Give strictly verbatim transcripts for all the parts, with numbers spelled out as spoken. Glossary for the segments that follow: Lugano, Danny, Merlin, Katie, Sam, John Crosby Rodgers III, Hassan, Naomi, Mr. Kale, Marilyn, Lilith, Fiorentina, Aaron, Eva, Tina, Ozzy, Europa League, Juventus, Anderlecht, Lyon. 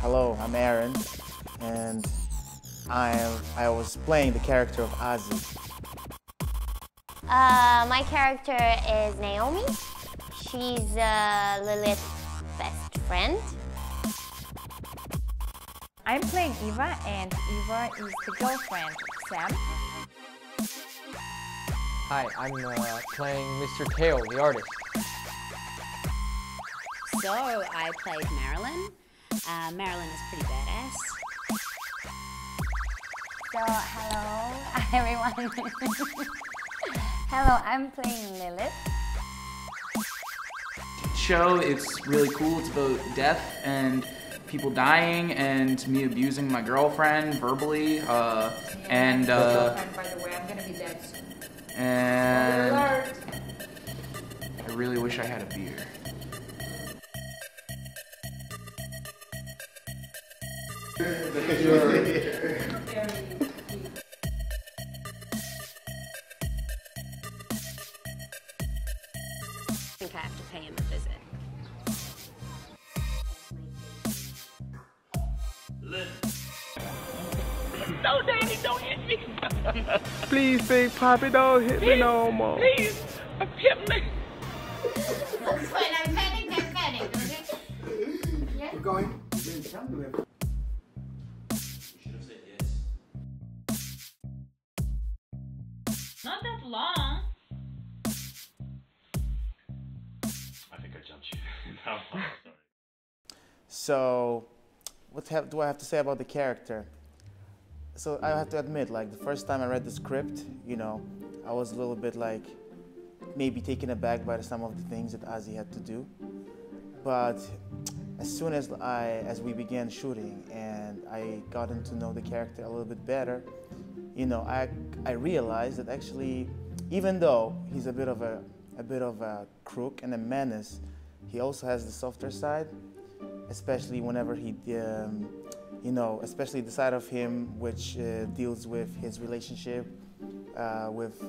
hello, I'm Aaron, and I am, I was playing the character of Ozzy. Uh, my character is Naomi. She's uh, Lilith's best friend. I'm playing Eva, and Eva is the girlfriend of Sam. Hi, I'm uh, playing Mister Kale, the artist. So, I played Marilyn. Uh, Marilyn is pretty badass. So, hello, everyone. Hello, I'm playing Lilith. Show, it's really cool. It's about death and people dying and me abusing my girlfriend verbally. Uh, yeah, and, uh... girlfriend, by the way, I'm gonna be dead soon. And... I really wish I had a beer. I think I have to pay him a visit. No, Danny, don't hit me. Please, big Poppy, don't hit please, me no more. Please, hit me. I'm petting, I'm petting, okay? Yeah? We're going. Not that long. I think I jumped you. No, I'm sorry. So, what have, do I have to say about the character? So I have to admit, like, the first time I read the script, you know, I was a little bit like maybe taken aback by some of the things that Ozzy had to do. But as soon as I, as we began shooting and I gotten to know the character a little bit better, you know, I, I realized that actually, even though he's a bit of a, a bit of a crook and a menace, he also has the softer side, especially whenever he, um, you know, especially the side of him which uh, deals with his relationship uh, with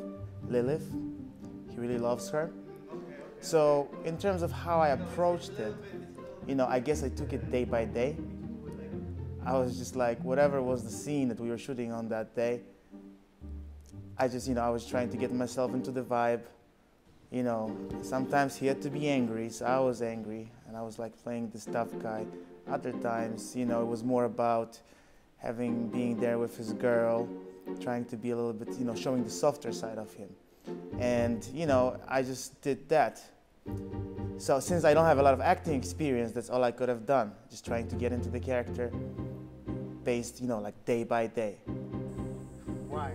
Lilith. He really loves her. So in terms of how I approached it, you know, I guess I took it day by day. I was just like, whatever was the scene that we were shooting on that day, I just, you know, I was trying to get myself into the vibe. You know, sometimes he had to be angry, so I was angry, and I was like playing this tough guy. Other times, you know, it was more about having, being there with his girl, trying to be a little bit, you know, showing the softer side of him. And, you know, I just did that. So since I don't have a lot of acting experience, that's all I could have done. Just trying to get into the character based, you know, like day by day. Why?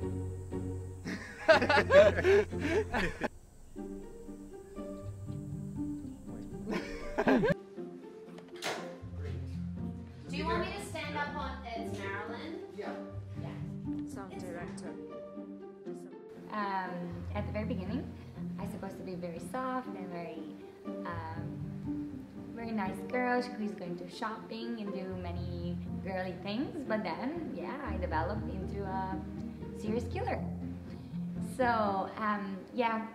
Do you want me to stand up on as Marilyn? Yeah. Yeah. Sound director. Um, at the very beginning, I'm supposed to be very soft and very, um, very nice girl who's going to shopping and do many girly things. But then, yeah, I developed into a serious killer. So, um, yeah,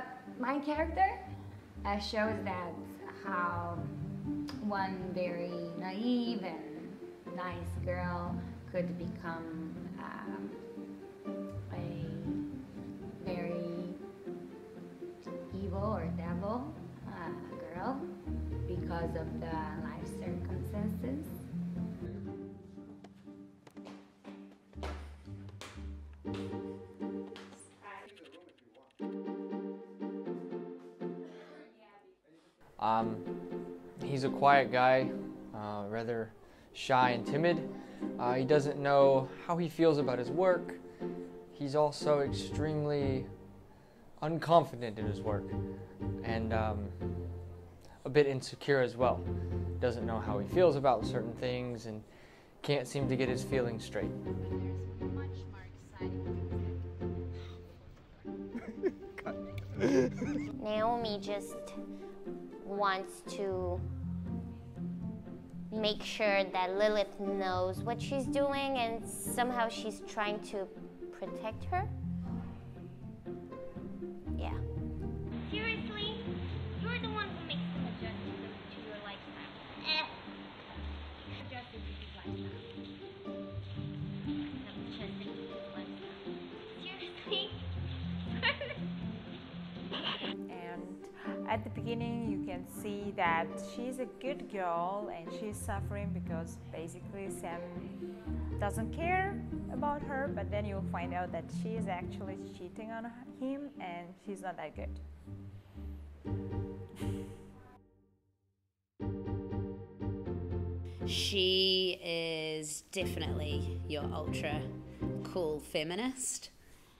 uh, my character uh, shows that how one very naive and nice girl could become um, a very evil or devil uh, girl because of the life circumstances. Um, he's a quiet guy, uh, rather shy and timid. Uh, he doesn't know how he feels about his work. He's also extremely unconfident in his work and um, a bit insecure as well. Doesn't know how he feels about certain things and can't seem to get his feelings straight. Naomi just wants to make sure that Lilith knows what she's doing, and somehow she's trying to protect her. Yeah. Seriously? You're the one who makes some adjustments to your lifestyle. Eh. Adjustments. at the beginning you can see that she's a good girl and she's suffering because basically Sam doesn't care about her, but then you'll find out that she is actually cheating on him and she's not that good. She is definitely your ultra cool feminist.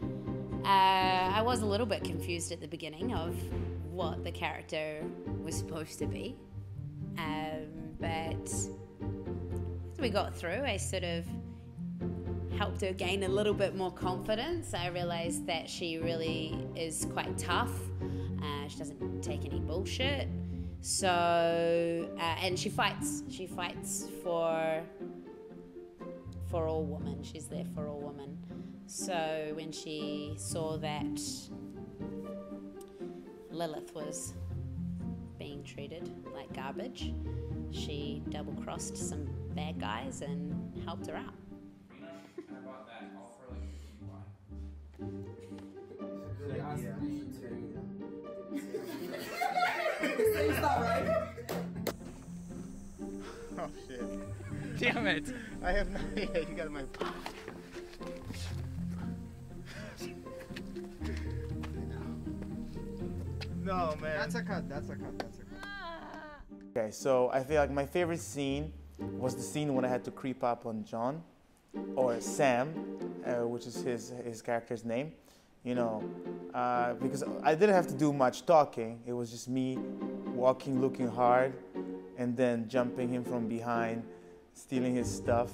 Uh, I was a little bit confused at the beginning of what the character was supposed to be, um, but as we got through, I sort of helped her gain a little bit more confidence. I realised that she really is quite tough, uh, she doesn't take any bullshit, so, uh, and she fights, she fights for, for all women, she's there for all women. So when she saw that Lilith was being treated like garbage, she double-crossed some bad guys and helped her out. Oh shit. Damn it! I have no idea, you got my No, man. That's a cut, that's a cut, that's a cut. Okay, so I feel like my favorite scene was the scene when I had to creep up on John, or Sam, uh, which is his, his character's name, you know, uh, because I didn't have to do much talking. It was just me walking, looking hard, and then jumping him from behind, stealing his stuff.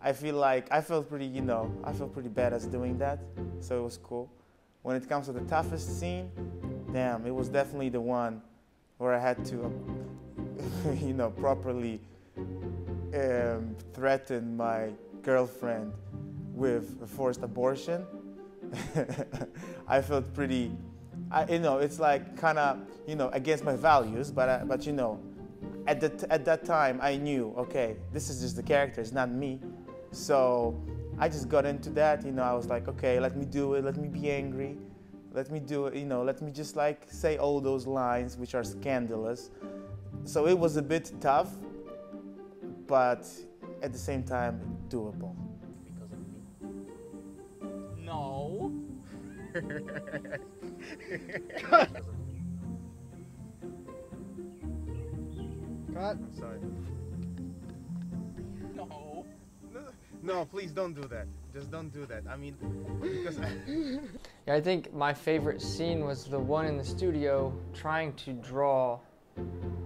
I feel like, I felt pretty, you know, I felt pretty badass doing that, so it was cool. When it comes to the toughest scene, damn, it was definitely the one where I had to, you know, properly um, threaten my girlfriend with a forced abortion. I felt pretty, I, you know, it's like kind of, you know, against my values, but, I, but you know, at, the t at that time I knew, okay, this is just the character, it's not me. So I just got into that, you know, I was like, okay, let me do it, let me be angry. Let me do it, you know, let me just like say all those lines which are scandalous. So it was a bit tough, but at the same time, doable. Because of me? No. Cut. Cut. I'm sorry. No. No, please don't do that. Just don't do that. I mean, because I... Yeah, I think my favorite scene was the one in the studio trying to draw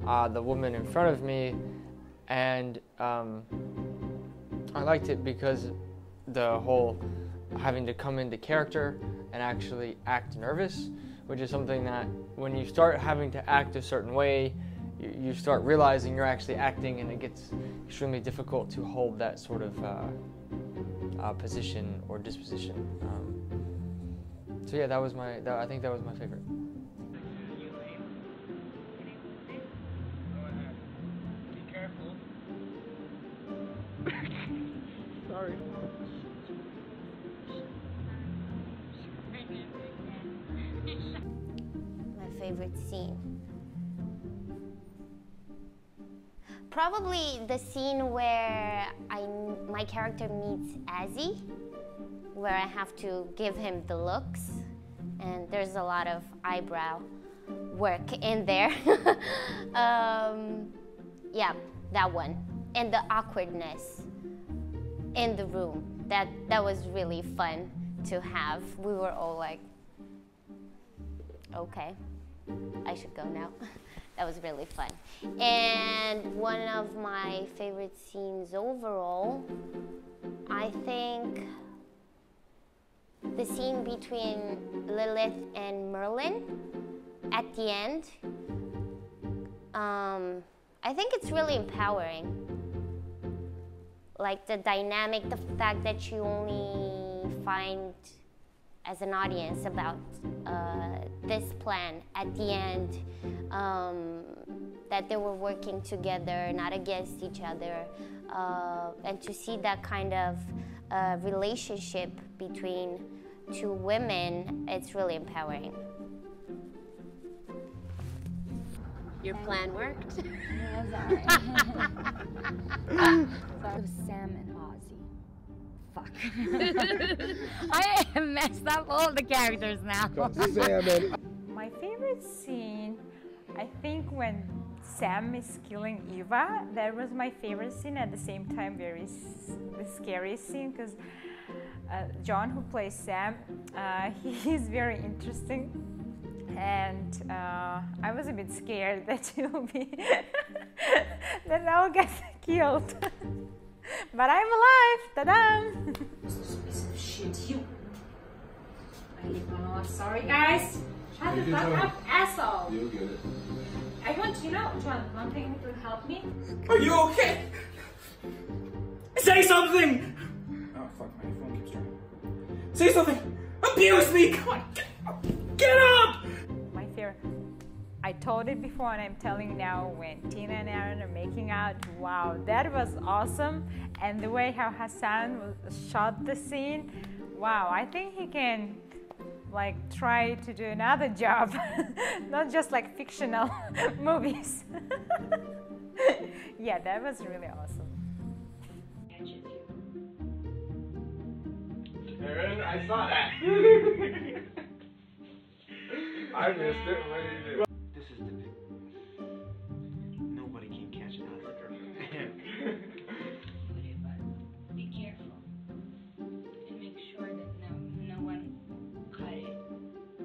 uh, the woman in front of me, and um, I liked it because the whole having to come into character and actually act nervous, which is something that when you start having to act a certain way, you, you start realizing you're actually acting, and it gets extremely difficult to hold that sort of uh, Uh, position or disposition. Um, so yeah, that was my. That, I think that was my favorite. Be careful. Sorry. My favorite scene. Probably the scene where I, my character meets Ozzy, where I have to give him the looks, and there's a lot of eyebrow work in there. um, yeah, that one, and the awkwardness in the room. That that was really fun to have. We were all like, okay, I should go now. That was really fun. And one of my favorite scenes overall, I think the scene between Lilith and Merlin at the end, um, I think it's really empowering. Like the dynamic, the fact that you only find as an audience about uh, this plan at the end, um, that they were working together, not against each other, uh, and to see that kind of uh, relationship between two women, it's really empowering. Your plan worked. Yeah, it was alright. It was Sam and Ozzy. Fuck. I messed up all the characters now. Sam and... My favorite scene, I think, when Sam is killing Eva. That was my favorite scene. At the same time, very s the scariest scene, because uh, John, who plays Sam, uh, he is very interesting. And uh, I was a bit scared that he will be, that I will get killed. But I'm alive, ta-da! Such a piece of shit, you. I hate my life, sorry guys. Shut the fuck up, asshole. You'll get it. I want you to know, John, one thing to help me. Are you okay? Say something! Oh fuck, my phone keeps turning. Say something! Abuse me! Come on, get up! Get up! I told it before and I'm telling now, when Tina and Aaron are making out, wow, that was awesome. And the way how Hassan shot the scene, wow, I think he can like try to do another job, not just like fictional movies. Yeah, that was really awesome. Aaron, I saw that. I missed it. What did you do? This is the thing. Nobody can catch an Ozzy. Be careful and make sure that no, no one cut it.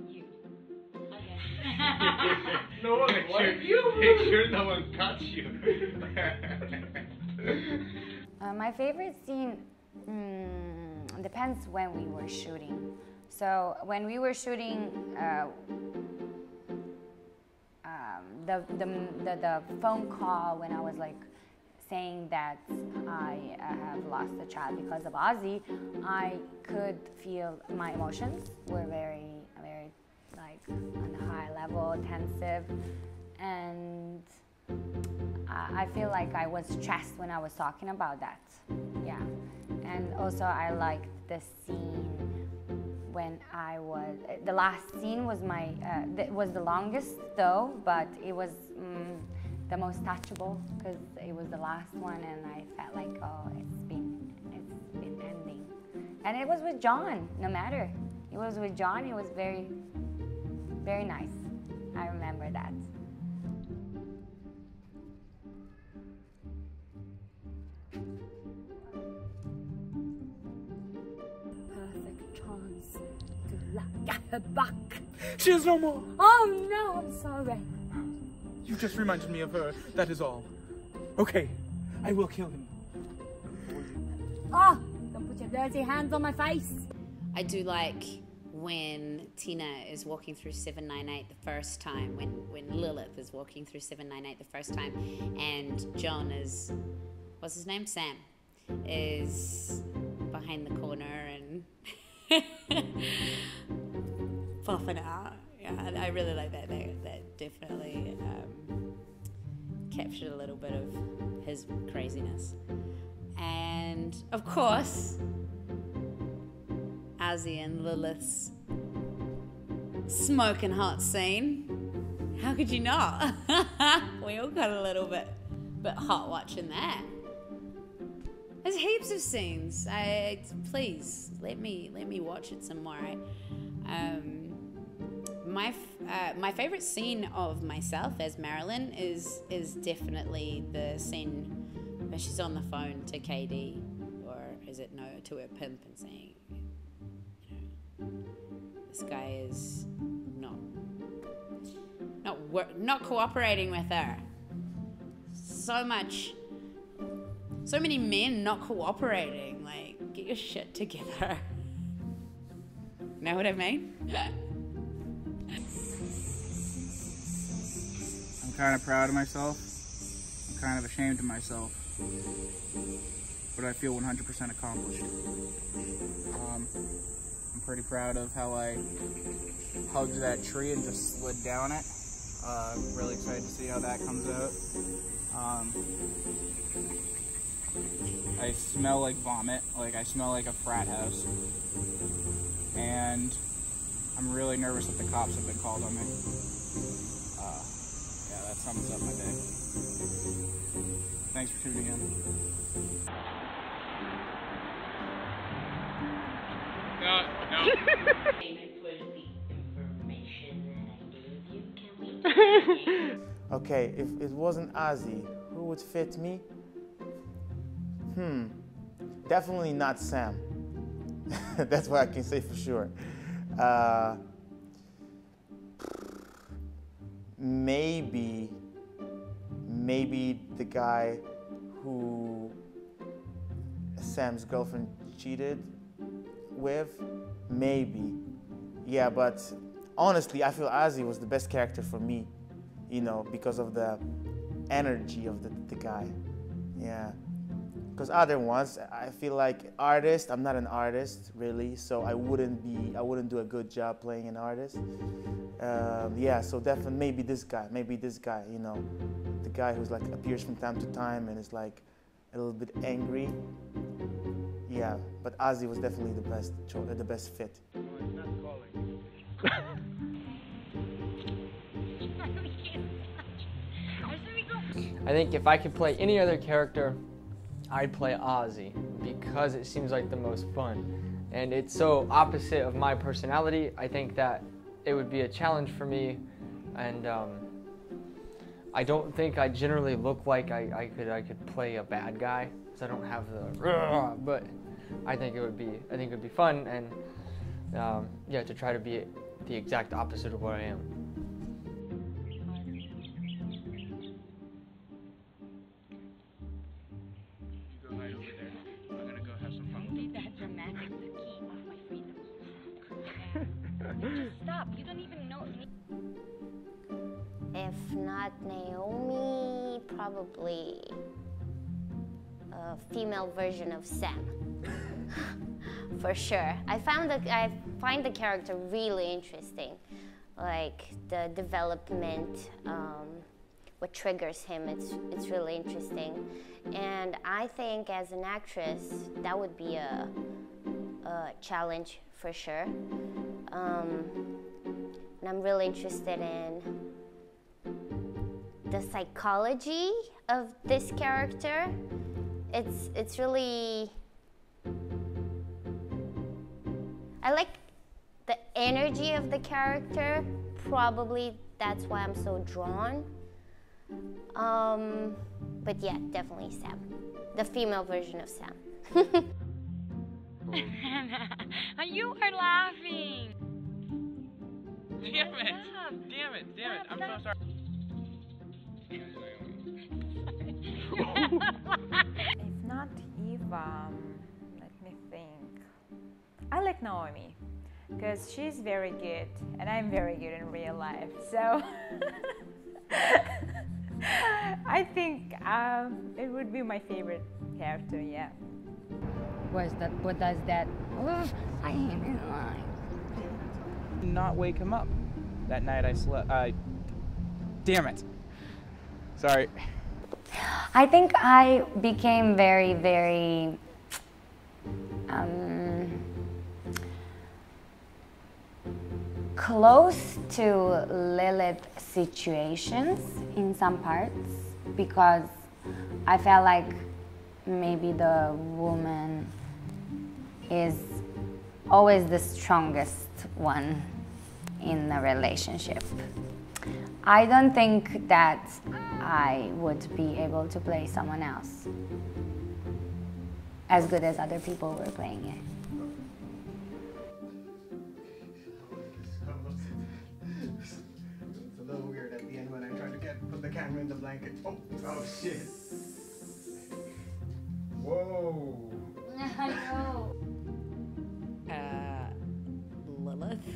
You. Okay. No one cut you. Make sure no one cuts you. uh, my favorite scene mm, depends when we were shooting. So when we were shooting. Uh, The, the, the, the phone call when I was like saying that I uh, have lost a child because of Ozzy, I could feel my emotions were very, very like on a high level, intensive, and I, I feel like I was stressed when I was talking about that. Yeah, and also I liked the scene when I was, the last scene was my, uh, it was the longest though, but it was um, the most touchable because it was the last one and I felt like, oh, it's been, it's been ending. And it was with John, no matter. It was with John, it was very, very nice. I remember that. Get her back. She is no more. Oh no, I'm sorry. You just reminded me of her, that is all. Okay, I will kill him. Oh, don't put your dirty hands on my face. I do like when Tina is walking through seven nine eight the first time, when, when Lilith is walking through seven nine eight the first time, and John is, what's his name? Sam, is behind the corner and... Puffing out, yeah, I really like that. That, that definitely um, captured a little bit of his craziness, and of course, Ozzy and Lilith's smoking hot scene. How could you not? We all got a little bit, bit hot watching that. There's heaps of scenes. I please let me let me watch it some more. I, um, My uh, my favorite scene of myself as Marilyn is is definitely the scene where she's on the phone to Katie, or is it no, to her pimp, and saying, you know, this guy is not not wor not cooperating with her. So much, so many men not cooperating. Like, get your shit together. Know what I mean? I'm kind of proud of myself. I'm kind of ashamed of myself, but I feel one hundred percent accomplished. Um, I'm pretty proud of how I hugged that tree and just slid down it. Uh, I'm really excited to see how that comes out. Um, I smell like vomit. Like, I smell like a frat house, and I'm really nervous that the cops have been called on me. Uh, yeah, that sums up my day. Thanks for tuning in. No, no. Okay, if it wasn't Ozzy, who would fit me? Hmm, definitely not Sam. That's what I can say for sure. Uh, maybe, maybe the guy who Sam's girlfriend cheated with, maybe. Yeah, but honestly, I feel Ozzy was the best character for me, you know, because of the energy of the, the guy, yeah. Because other ones, I feel like artist, I'm not an artist really, so I wouldn't be, I wouldn't do a good job playing an artist. Um, yeah, so definitely maybe this guy, maybe this guy, you know, the guy who's like appears from time to time and is like a little bit angry. Yeah, but Ozzy was definitely the best, the best fit. Well, it's not calling. I think if I could play any other character, I'd play Ozzy because it seems like the most fun. And it's so opposite of my personality. I think that it would be a challenge for me. And um, I don't think I generally look like I, I could I could play a bad guy. So I don't have the, but I think it would be, I think it would be fun. And um, yeah, to try to be the exact opposite of what I am. Stop, you don't even know me. If not Naomi, probably a female version of Sam. For sure. I found the I find the character really interesting. Like the development, um, what triggers him, it's it's really interesting. And I think as an actress that would be a, a challenge for sure. Um, and I'm really interested in the psychology of this character. It's, it's really, I like the energy of the character. Probably that's why I'm so drawn. Um, but yeah, definitely Sam. The female version of Sam. You are laughing. Damn it. Stop. Damn it. Damn it. Stop. I'm so sorry. If not Eva, let me think. I like Naomi because she's very good and I'm very good in real life. So I think um, it would be my favorite character, yeah. Was that, what does that, oh, I am in line. Did not wake him up. That night I slept, I, damn it. Sorry. I think I became very, very, um, close to Lilith situations in some parts because I felt like maybe the woman is always the strongest one in the relationship. I don't think that I would be able to play someone else as good as other people were playing it. It's a little weird at the end when I try to get put the camera in the blanket. Oh, oh shit. Whoa! I know. Uh, Lilith,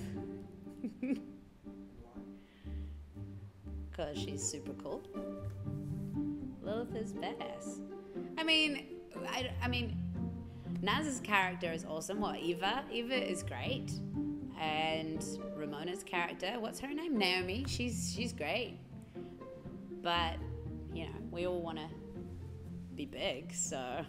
because she's super cool. Lilith is badass. I mean, I, I mean, Naz's character is awesome. What Eva? Eva is great, and Ramona's character. What's her name? Naomi. She's she's great. But you know, we all want to be big, so.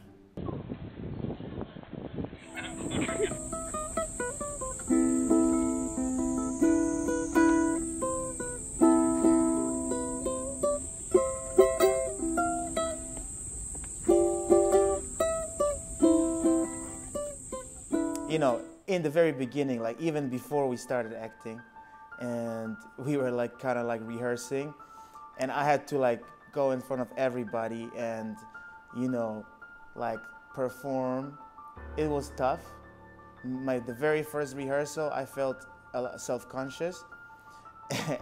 you know, in the very beginning, like even before we started acting, and we were like kind of like rehearsing, and I had to like go in front of everybody and, you know, like perform. It was tough. My the very first rehearsal, I felt self-conscious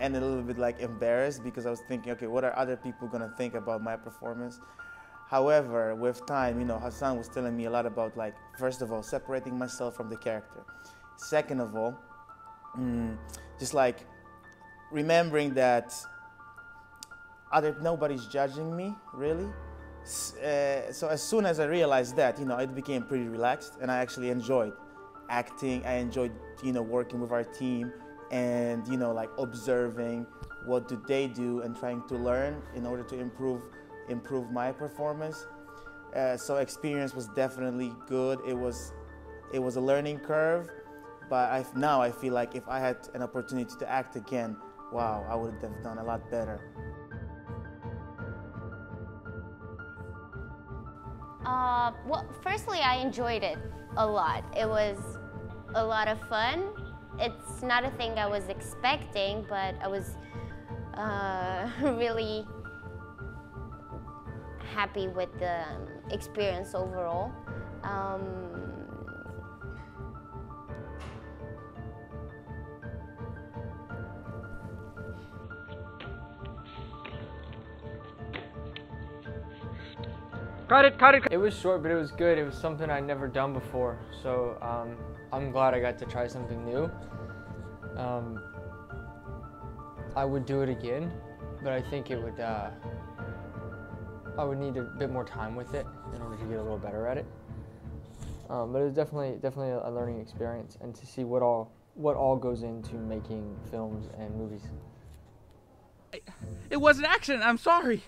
and a little bit like embarrassed, because I was thinking, okay, what are other people gonna think about my performance? However, with time, you know, Hassan was telling me a lot about, like, first of all, separating myself from the character. Second of all, mm, just like remembering that other nobody's judging me, really. Uh, so as soon as I realized that, you know, it became pretty relaxed, and I actually enjoyed acting. I enjoyed, you know, working with our team and, you know, like observing what do they do and trying to learn in order to improve improve my performance. Uh, so experience was definitely good. It was it was a learning curve, but I've, now I feel like if I had an opportunity to act again, wow, I would have done a lot better. Uh, well, firstly, I enjoyed it a lot. It was a lot of fun. It's not a thing I was expecting, but I was uh, really happy with the experience overall. Um, Cut it, cut it, cut it. It was short, but it was good. It was something I'd never done before, so um, I'm glad I got to try something new. Um, I would do it again, but I think it would, uh, I would need a bit more time with it in order to get a little better at it. Um, but it was definitely, definitely a learning experience, and to see what all, what all goes into making films and movies. It was an accident, I'm sorry.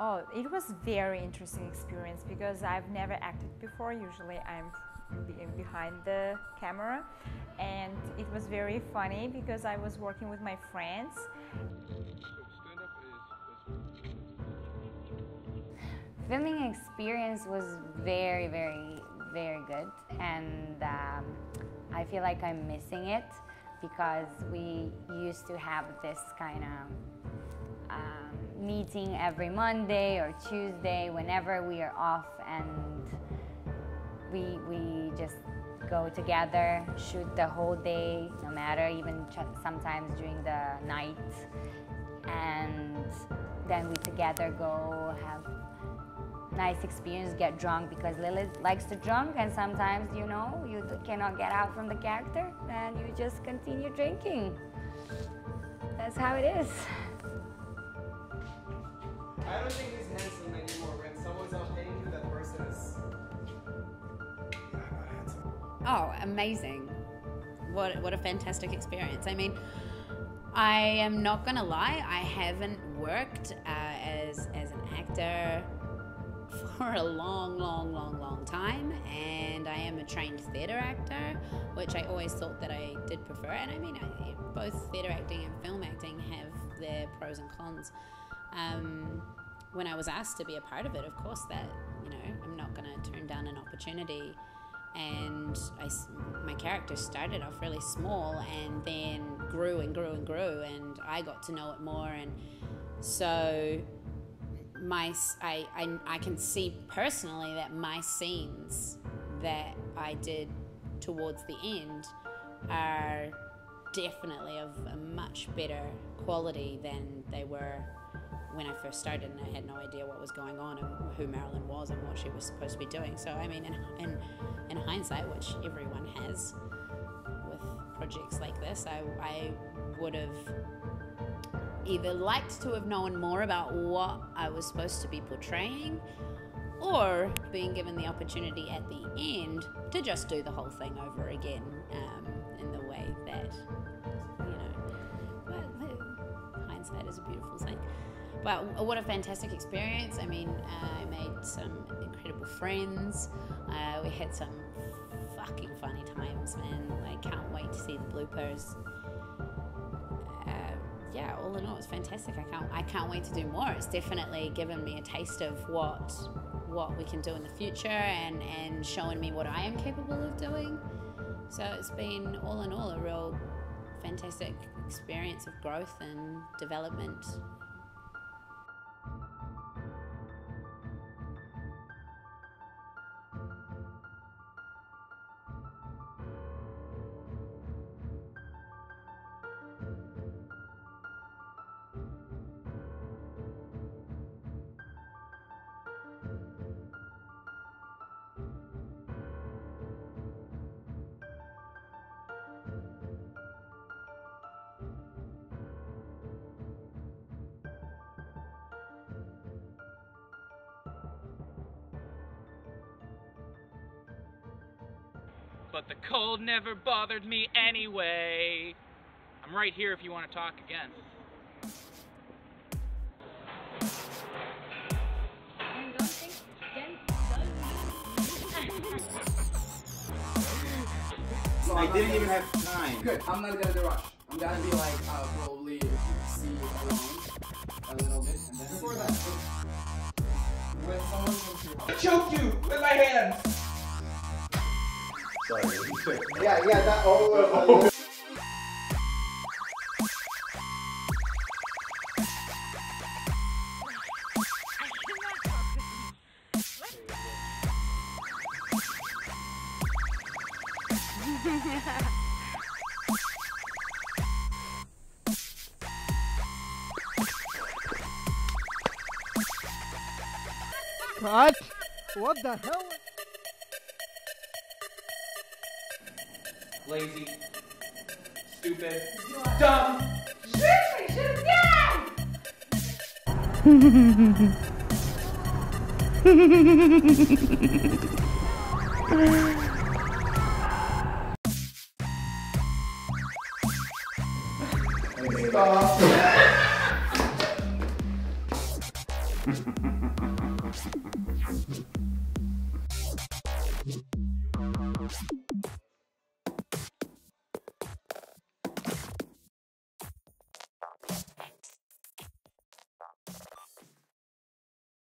Oh, it was very interesting experience because I've never acted before. Usually I'm behind the camera, and it was very funny because I was working with my friends. Filming experience was very, very, very good, and um, I feel like I'm missing it, because we used to have this kind of um, meeting every Monday or Tuesday, whenever we are off, and we, we just go together, shoot the whole day, no matter, even ch sometimes during the night, and then we together go have nice experience, get drunk, because Lilith likes to drunk, and sometimes, you know, you cannot get out from the character, and you just continue drinking. That's how it is. I don't think he's handsome anymore. When someone's not paying you, that person is... Yeah, not handsome. Oh, amazing. What, what a fantastic experience. I mean, I am not gonna lie, I haven't worked uh, as, as an actor for a long, long, long, long time, and I am a trained theatre actor, which I always thought that I did prefer. And I mean, I, both theatre acting and film acting have their pros and cons. Um, when I was asked to be a part of it, of course, that, you know, I'm not going to turn down an opportunity. And I, my character started off really small, and then grew and grew and grew, and I got to know it more, and so. My, I, I, I can see personally that my scenes that I did towards the end are definitely of a much better quality than they were when I first started, and I had no idea what was going on and who Marilyn was and what she was supposed to be doing. So I mean, in, in, in hindsight, which everyone has with projects like this, I, I would have either liked to have known more about what I was supposed to be portraying, or being given the opportunity at the end to just do the whole thing over again, um, in the way that, you know, well, hindsight is a beautiful thing. But what a fantastic experience. I mean, uh, I made some incredible friends. Uh, we had some fucking funny times, man. I can't wait to see the bloopers. yeah, all in all, it's fantastic. I can't, I can't wait to do more. It's definitely given me a taste of what, what we can do in the future, and, and showing me what I am capable of doing. So it's been, all in all, a real fantastic experience of growth and development. But the cold never bothered me anyway. I'm right here if you want to talk again. So I didn't even have time. Good, I'm not gonna rush. I'm gonna be like, uh, probably see alone a little bit. And then before that, when someone comes to I choke you with my hands! Sorry. Yeah, yeah, that all over. Oh. What? What the hell? Lazy, stupid, dumb. Shoot me, shoot again! Stop.